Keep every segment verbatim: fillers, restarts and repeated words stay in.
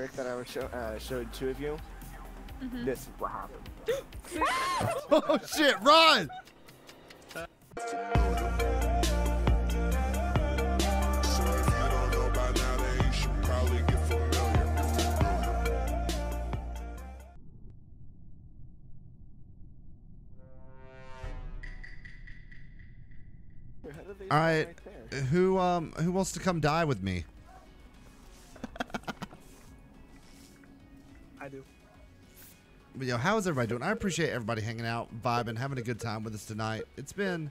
trick that I was show, uh, showed two of you, mm-hmm. This is what happened. Oh shit, run! All right, right who um who wants to come die with me? I do. But yo, how is everybody doing? I appreciate everybody hanging out, vibing, having a good time with us tonight. It's been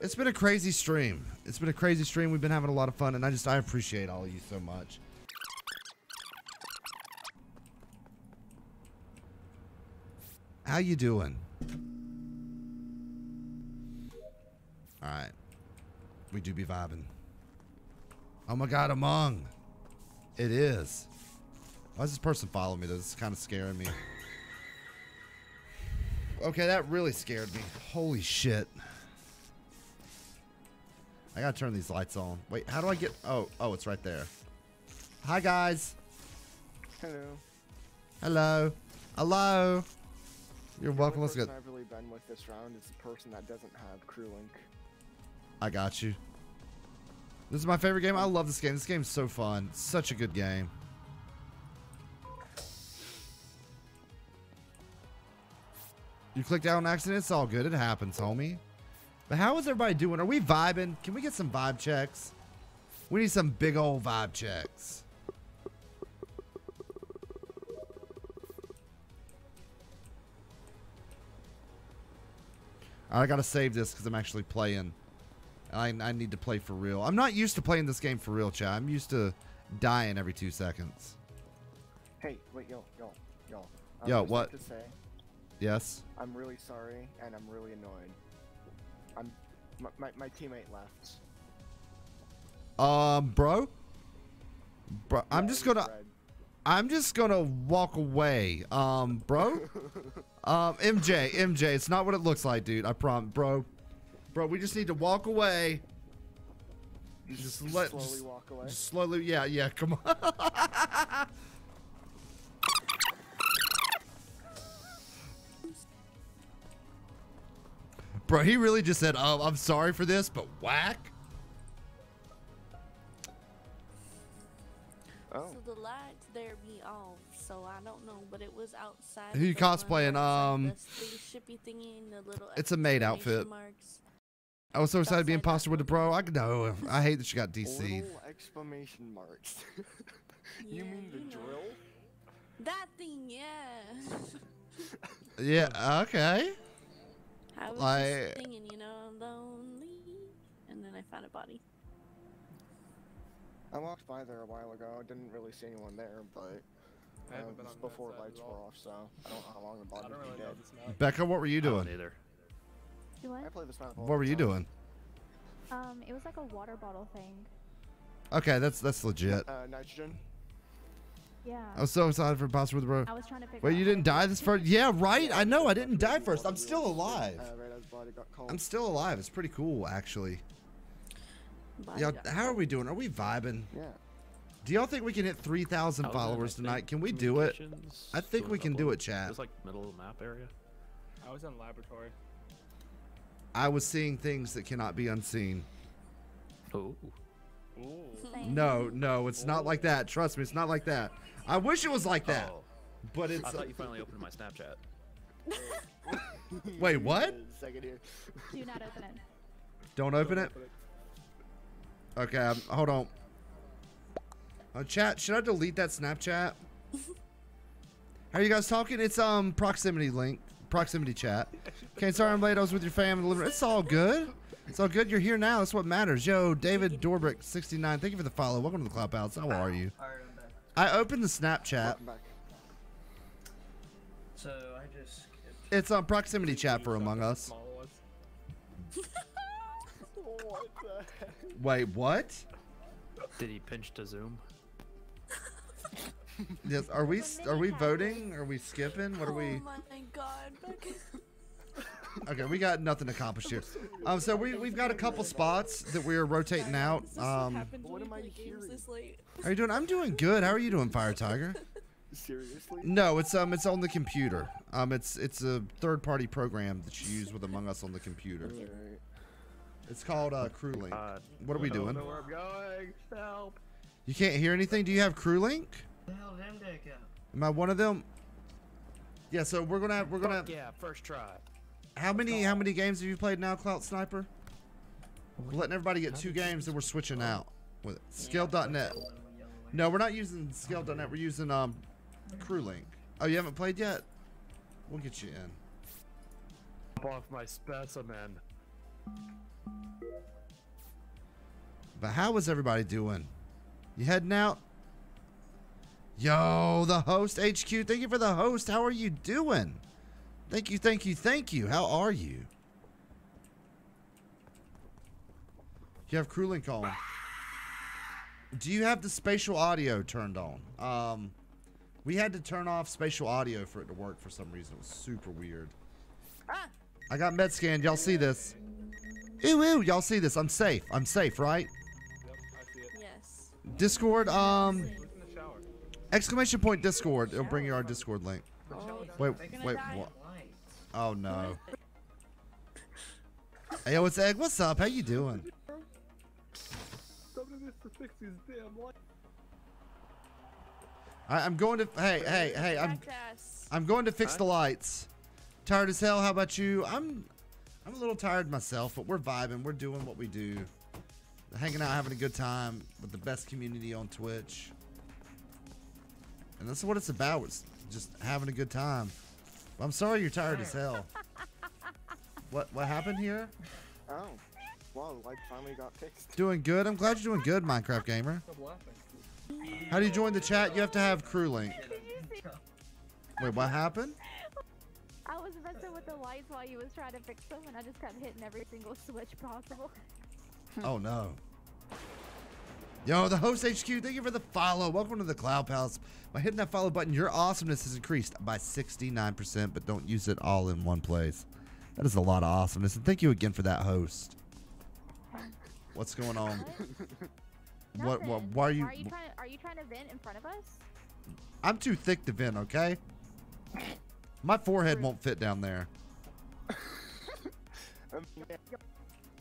it's been a crazy stream. It's been a crazy stream. We've been having a lot of fun, and I just I appreciate all of you so much. How you doing? All right, we do be vibing. Oh my God, Among. It is. Why does this person follow me? This is kind of scaring me. Okay, that really scared me. Holy shit. I gotta turn these lights on. Wait, how do I get, oh, oh, it's right there. Hi guys. Hello. Hello. Hello. You're welcome, let's go. The only person I've really been with this round is the person that doesn't have Crew Link. I got you. This is my favorite game. I love this game. This game's so fun. It's such a good game. You clicked out on accident. It's all good. It happens, homie. But how is everybody doing? Are we vibing? Can we get some vibe checks? We need some big old vibe checks. All right, I gotta save this because I'm actually playing. I, I need to play for real. I'm not used to playing this game for real, chat. I'm used to dying every two seconds. Hey, wait, yo, yo, yo. Um, yo, what? To say, yes? I'm really sorry, and I'm really annoyed. I'm, my, my, my teammate left. Um, bro? Bro, I'm yeah, just gonna... Red. I'm just gonna walk away. Um, bro? um, M J, M J, it's not what it looks like, dude. I promise, bro. Bro, we just need to walk away. Just, just let slowly just, walk away. Just slowly, yeah, yeah. Come on. Bro, he really just said, "Oh, I'm sorry for this," but whack. Oh. So the lights there be off, so I don't know, but it was outside. Who you cosplaying? Um. It's a maid outfit. Marks. I was so excited to be imposter with the bro. I know. I hate that she got D C'd. Exclamation marks. You yeah, mean the you drill? Know. That thing, yeah. Yeah. Okay. I was like, just singing, you know, lonely, and then I found a body. I walked by there a while ago. I didn't really see anyone there, but um, it was before lights were off, so I don't know how long the body was really dead. Becca, what were you doing? Either. What? I played this map. What were you doing? Um, it was like a water bottle thing. Okay, that's that's legit. Uh, nitrogen. Yeah. I was so excited for Imposter with the Bro. I was trying to figure. Wait, you didn't die this first? Yeah, right. I know. I didn't die first. I'm still alive. I'm still alive. It's pretty cool, actually. Y'all, how are we doing? Are we vibing? Yeah. Do y'all think we can hit three thousand followers tonight? Can we do it? I think we can do it, chat. It was like middle of the map area. I was in laboratory. I was seeing things that cannot be unseen. Oh. No, no, it's Ooh. Not like that. Trust me, it's not like that. I wish it was like that. Oh. But it's. I thought you finally opened my Snapchat. Wait, what? Second here. Do not open it. Don't open Don't it? Open it. Okay, I'm, hold on. Uh, chat, should I delete that Snapchat? How are you guys talking? It's um proximity link. Proximity chat. Okay, sorry I'm late. I was with your family. It's all good. It's all good. You're here now. That's what matters. Yo, David Dorbrick, sixty-nine. Thank you for the follow. Welcome to the Clubhouse. How are you? All right, I'm back. I opened the Snapchat. So I just. It's on proximity chat for Among Us. What the heck? Wait, what? Did he pinch to zoom? Yes, are we are we voting? Are we skipping? What are we? Oh my God! Okay, we got nothing accomplished here. Um, so we, we've got a couple spots that we're rotating out. Um, what am I hearing? How are you doing? I'm doing good. How are you doing, Fire Tiger? Seriously? No, it's um, it's on the computer. Um, it's it's a third-party program that you use with Among Us on the computer. It's called uh, Crew Link. What are we doing? I don't know where I'm going. Help! You can't hear anything. Do you have Crew Link? Am I one of them? Yeah. So we're gonna have, we're gonna have, yeah, first try. How many how many games have you played now, Clout Sniper? We're letting everybody get two games, and we're switching out with it. Scale dot net. No, we're not using Scale dot net. We're using um, Crew Link. Oh, you haven't played yet? We'll get you in. Pop off my specimen. But how is everybody doing? You heading out? Yo, the host H Q. Thank you for the host. How are you doing? Thank you, thank you, thank you. How are you? You have Crew Link on. Do you have the spatial audio turned on? Um, we had to turn off spatial audio for it to work for some reason. It was super weird. I got med scanned. Y'all see this? Ew, ew. Y'all see this? I'm safe. I'm safe, right? Yep, I see it. Yes. Discord. Um. Exclamation point Discord. It'll bring you our Discord link. Oh, wait, wait. What? Oh no. Hey, what's Egg? What's up? How you doing? I, I'm going to. Hey, hey, hey. I'm. I'm going to fix the lights. Tired as hell. How about you? I'm. I'm a little tired myself, but we're vibing. We're doing what we do. Hanging out, having a good time with the best community on Twitch. And that's what it's about. It's just having a good time. I'm sorry you're tired as hell. What what happened here? Oh. Well, like finally got fixed. Doing good. I'm glad you're doing good, Minecraft gamer. How do you join the chat? You have to have Crew Link. Wait, what happened? I was messing with the lights while you was trying to fix them, and I just kept hitting every single switch possible. Oh no. Yo, the host H Q, thank you for the follow. Welcome to the Cloud Palace. By hitting that follow button, your awesomeness has increased by sixty-nine percent, but don't use it all in one place. That is a lot of awesomeness, and thank you again for that host. What's going on? What? What? Why are you? Are you, try, are you trying to vent in front of us? I'm too thick to vent, okay? My forehead won't fit down there.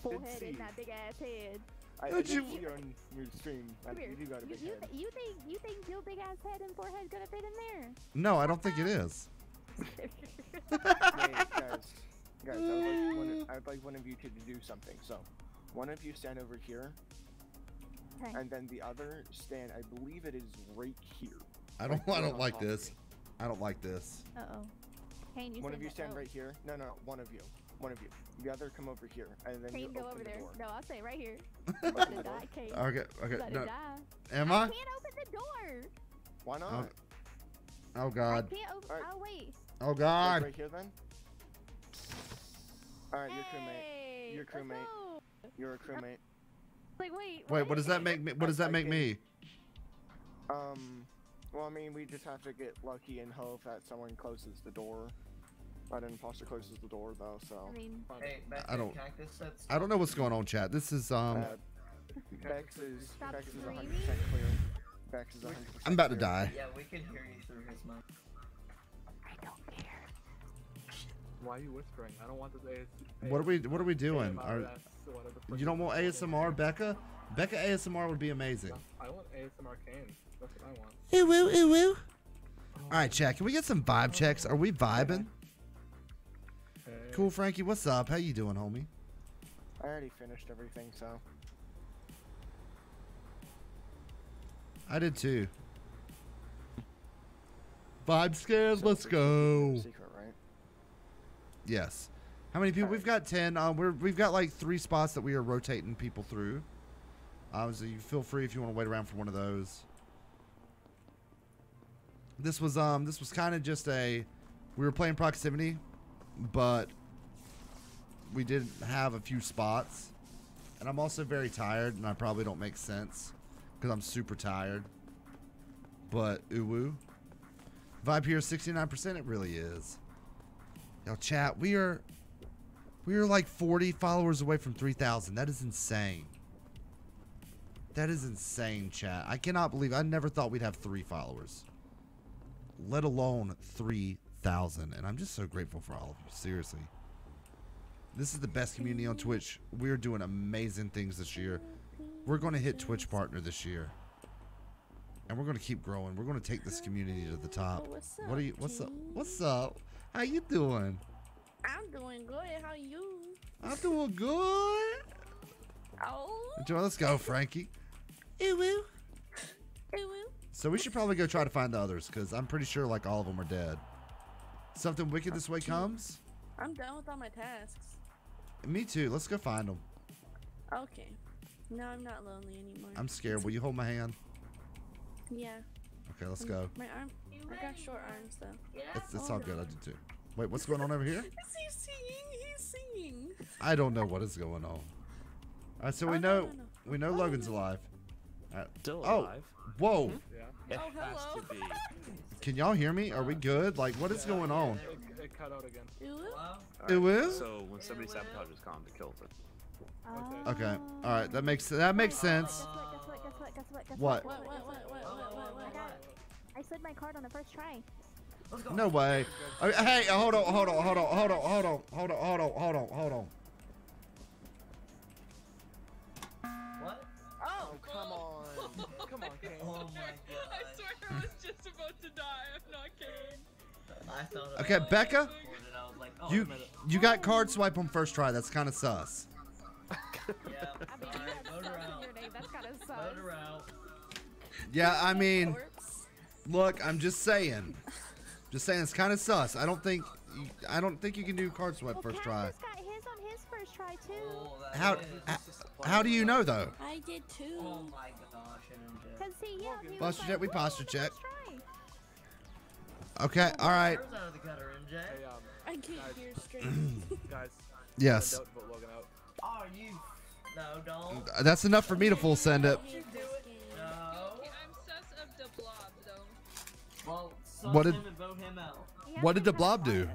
Forehead and that big ass head. I, I you, see on your stream. I, you, you, got a big you, head. You think you think your big ass head and forehead gonna fit in there? No, I don't think it is. Hey, guys, guys, I would, like one of, I would like one of you to do something. So, one of you stand over here, okay. And then the other stand. I believe it is right here. I don't. Right I don't like this. I don't like this. Uh oh. Hey, you one of you stand note. right here. No, no, one of you. One of you. The other come over here, and then Kane, you go open over the there. Door. No, I'll stay right here. You gotta die, Kane. Okay, okay. You gotta no. die. Am I? I can't open the door. Why not? Okay. Oh God. I can't open. Right. Oh wait. Oh God. Right here then. All right, hey, your crewmate. Your crewmate. You're a crewmate. Like wait. Wait, what, what does that make me? What does that I, make I me? Um. Well, I mean, we just have to get lucky and hope that someone closes the door. I didn't foster closes the door though, so. I mean, hey, Bex, I don't. Cactus, I don't know what's going on, chat. This is um. Uh, Bex is. Bex is one hundred percent clear. Bex is one hundred percent. I'm about to clear. die. Yeah, we can hear you through his mic. I don't care. Why are you whispering? I don't want this A S M R. What are we? What are we doing? Are, you don't want A S M R, Becca? Becca A S M R would be amazing. I want A S M R Kane. That's what I want. Ew, woo, ew, woo. Oh. All right, chat. Can we get some vibe checks? Are we vibing? Cool, Frankie. What's up? How you doing, homie? I already finished everything, so. I did too. Vibe scans. So let's go. Secret, right? Yes. How many people? Right. We've got ten. Um, we're we've got like three spots that we are rotating people through. Obviously, you feel free if you want to wait around for one of those. This was um this was kind of just a we were playing proximity. But we did have a few spots, and I'm also very tired, and I probably don't make sense because I'm super tired. But uwu, vibe here sixty-nine percent. It really is. Yo, chat, we are We are like forty followers away from three thousand. That is insane. That is insane, chat. I cannot believe. I never thought we'd have three followers, let alone three thousand. And I'm just so grateful for all of you. Seriously. This is the best community on Twitch. We're doing amazing things this year. We're going to hit Twitch partner this year. And we're going to keep growing. We're going to take this community to the top. What's up? What are you, what's up? What's up? How you doing? I'm doing good. How are you? I'm doing good. Oh. Enjoy. Let's go, Frankie. Ew-woo. Ew-woo. So we should probably go try to find the others, because I'm pretty sure like all of them are dead. Something wicked this way comes. I'm done with all my tasks. Me too. Let's go find them. Okay. No, I'm not lonely anymore. I'm scared. Will you hold my hand? Yeah. Okay, let's I'm, go. My arm. I got short arms though. Yeah. That's, that's all good. I did too. Wait, what's going on over here? Is he singing? He's singing. I don't know what is going on. All right, so we oh, know no, no, no. we know oh, Logan's no. alive. All right. Still oh, alive. Whoa. Yeah. It oh, hello. Has to be. Can y'all hear me? Are we good? Like, what is yeah, going on? It, it cut out again. Wow. Right. It will. So when somebody sabotages calm, it kills it. Uh, okay. All right. That makes that makes uh, sense. Guess what? Guess what? Guess what? Guess what? What? What? What? What? What? What? What? What? I got it. I slid my card on the first try. No way. I mean, hey, hold on, hold on, hold on, hold on, hold on, hold on, hold on, hold on, hold on. What? Oh, come on. Come on, Kane. Oh my God. I swear I was just about to die. I'm not kidding. I thought okay, was Becca, like, oh, you you got card swipe on first try. That's kind of sus. Yeah, I mean, that's kind of sus. Yeah, I mean, look, I'm just saying. Just saying, it's kind of sus. I don't think, you, I don't think you can do card swipe well, first try. Got his on his first try too. Oh, how, how do you know though? I did too. Oh my gosh! Cause he, yeah, he posture like, check. We posture check. Okay, all right. Hey, um, I can't guys, hear straight. Guys. Yes. Are you? No, don't. That's enough for me to full send it. No. I'm sus of the blob though. Well. So what did what did the blob do?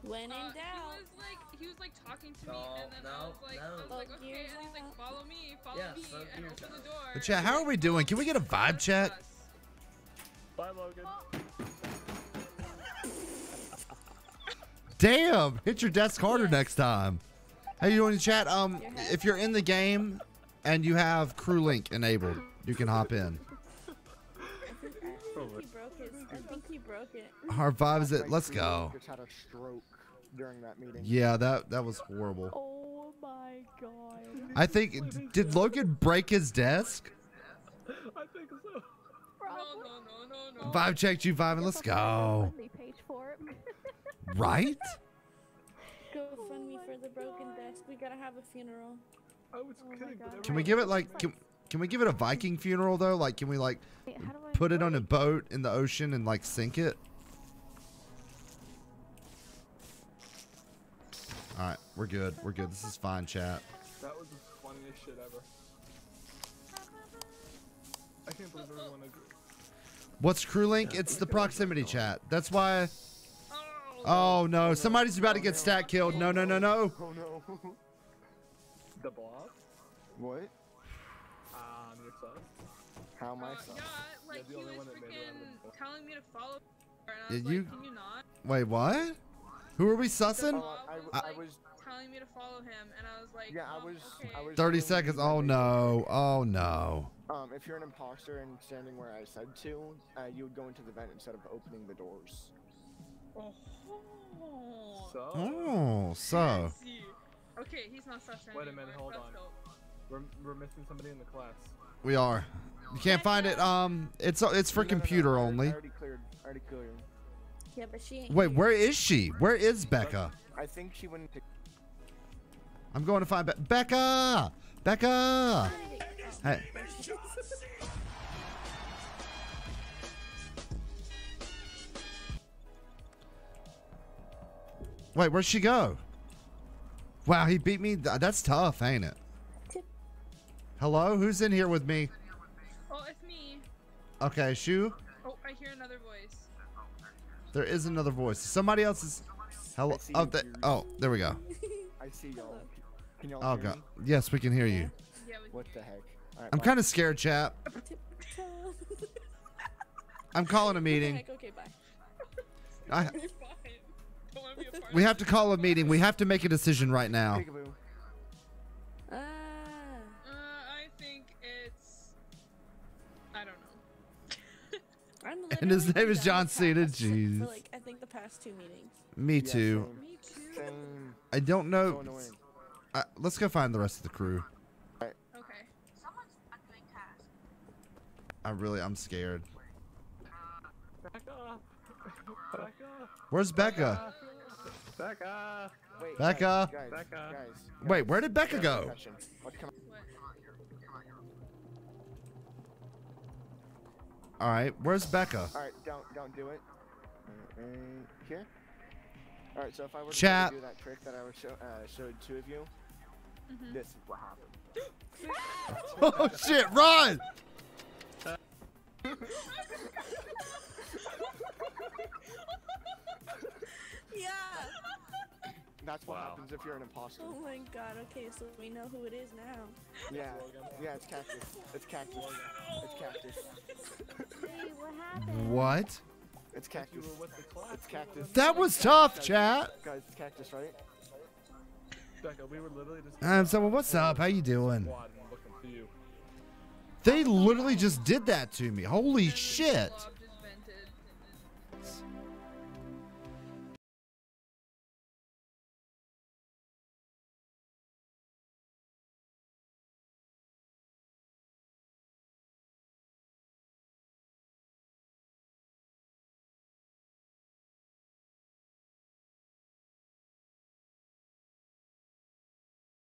When in doubt, he was like he was like talking to me, no, and then no, I was like, no. I was like okay, and he's like, follow me, follow yeah, me, so and open the door. But chat, how are we doing? Can we get a vibe check? Bye, Logan. Damn! Hit your desk harder next time. How you doing, chat? Um, if you're in the game and you have Crew Link enabled, you can hop in. I think he broke it. Our vibe is it. Let's go. Just had a stroke during that meeting. Yeah, that that was horrible. Oh my God. I think did Logan break his desk? I think so. No, no, no, no, no. Vibe checked you vibing. Let's go. Right? Go fund me for the broken desk. We gotta have a funeral. Oh, it's kidding. Can we give it like? Can, Can we give it a Viking funeral though? Like, can we like Wait, put it on a boat in the ocean and like sink it? All right, we're good. We're good. This is fine, chat. That was the funniest shit ever. I can't believe everyone agreed. What's Crew Link? It's the proximity chat. That's why. Oh no! Somebody's about to get stat killed. No! No! No! No! Oh no! The boss? What? Um, you're sus? How am I sus? Uh, yeah, like he was freaking telling me to follow her, and I was like, can you not? Wait, what? Who are we sussing? I was telling me to follow him, and I was like, yeah, I was. thirty seconds. Oh no! Oh no! Um, if you're an imposter and standing where I said to, uh, you would go into the vent instead of opening the doors. Oh. So. Oh, so. Okay, he's not sus anymore. Wait a minute, hold on. We're, we're missing somebody in the class. We are. You can't find it. Um, it's it's for no, no, computer no, no. only. I already cleared. I already cleared. Yeah, but she. Ain't Wait, here. Where is she? Where is Becca? I think she wouldn't pick. I'm going to find Be Becca. Becca. Hey. Wait, where'd she go? Wow, he beat me. That's tough, ain't it? Hello? Who's in here with me? Oh, it's me. Okay, Shu? Oh, I hear another voice. There is another voice. Somebody else is... Hello? Oh, the... oh there we go. I see y'all. Can y'all oh, hear God. Me? Yes, we can hear you. Yeah, we can. What the heck? All right, I'm kind of scared, chat. I'm calling a meeting. Okay, okay, bye. I, we have to call a meeting. We have to make a decision right now. Uh, I think it's... I don't know. I'm and his name is John Cena. Jeez. For like, I think the past two meetings. Me too. Yeah, me too. Same. I don't know. So uh, let's go find the rest of the crew. Right. Okay. Someone's not doing tasks. I really, I'm scared. Becca. Becca. Where's Becca? Becca. Wait, Becca. Guys, guys, guys, guys. Wait, where did Becca go? All right, where's Becca? All right, don't don't do it. Here. All right, so if I were Chat. to do that trick that I was show, uh, showed two of you, mm-hmm. this is what happened. Oh shit! Run! Yeah. That's what wow. happens if you're an imposter. Oh my god, okay, so we know who it is now. Yeah, yeah, it's Cactus. It's Cactus. Wow. It's Cactus. Hey, what happened? What? It's Cactus. It's Cactus. That was Cactus. tough, Cactus. Chat. Guys, it's Cactus, right? Becca, we were literally just um, someone, what's up? How you doing? They literally just did that to me. Holy shit.